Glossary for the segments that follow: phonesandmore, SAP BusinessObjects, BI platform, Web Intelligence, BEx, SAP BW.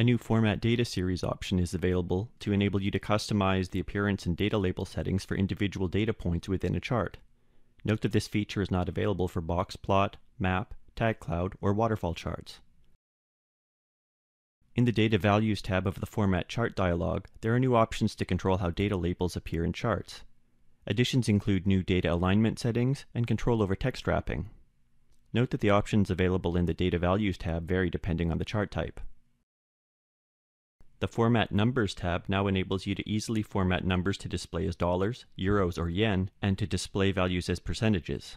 A new Format Data Series option is available to enable you to customize the appearance and data label settings for individual data points within a chart. Note that this feature is not available for box plot, map, tag cloud, or waterfall charts. In the Data Values tab of the Format Chart dialog, there are new options to control how data labels appear in charts. Additions include new data alignment settings and control over text wrapping. Note that the options available in the Data Values tab vary depending on the chart type. The Format Numbers tab now enables you to easily format numbers to display as dollars, euros, or yen, and to display values as percentages.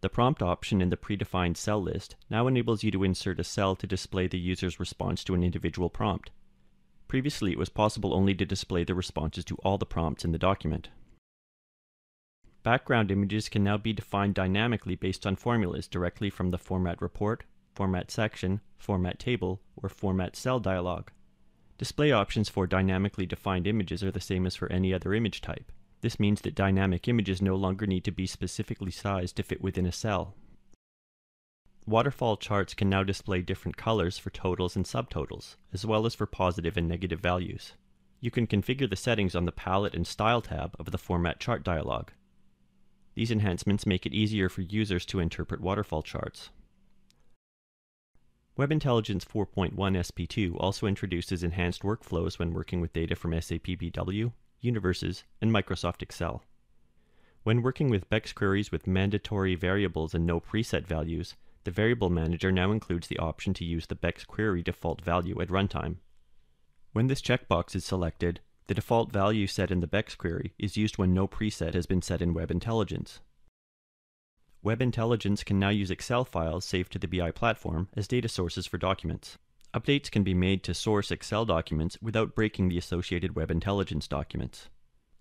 The Prompt option in the predefined cell list now enables you to insert a cell to display the user's response to an individual prompt. Previously, it was possible only to display the responses to all the prompts in the document. Background images can now be defined dynamically based on formulas directly from the Format Report, Format Section, Format Table, or Format Cell dialog. Display options for dynamically defined images are the same as for any other image type. This means that dynamic images no longer need to be specifically sized to fit within a cell. Waterfall charts can now display different colors for totals and subtotals, as well as for positive and negative values. You can configure the settings on the Palette and Style tab of the Format Chart dialog. These enhancements make it easier for users to interpret waterfall charts. Web Intelligence 4.1 SP2 also introduces enhanced workflows when working with data from SAP BW, Universes, and Microsoft Excel. When working with BEx queries with mandatory variables and no preset values, the Variable Manager now includes the option to use the BEx query default value at runtime. When this checkbox is selected, the default value set in the BEx query is used when no preset has been set in Web Intelligence. Web Intelligence can now use Excel files saved to the BI platform as data sources for documents. Updates can be made to source Excel documents without breaking the associated Web Intelligence documents.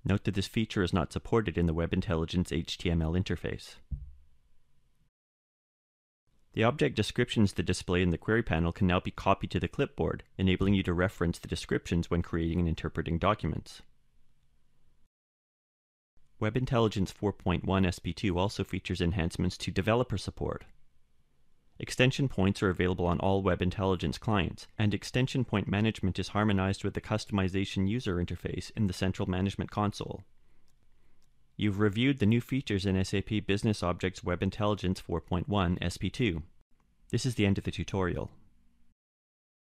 Note that this feature is not supported in the Web Intelligence HTML interface. The object descriptions that display in the query panel can now be copied to the clipboard, enabling you to reference the descriptions when creating and interpreting documents. Web Intelligence 4.1 SP2 also features enhancements to developer support. Extension points are available on all Web Intelligence clients, and extension point management is harmonized with the customization user interface in the Central Management Console. You've reviewed the new features in SAP BusinessObjects Web Intelligence 4.1 SP2. This is the end of the tutorial.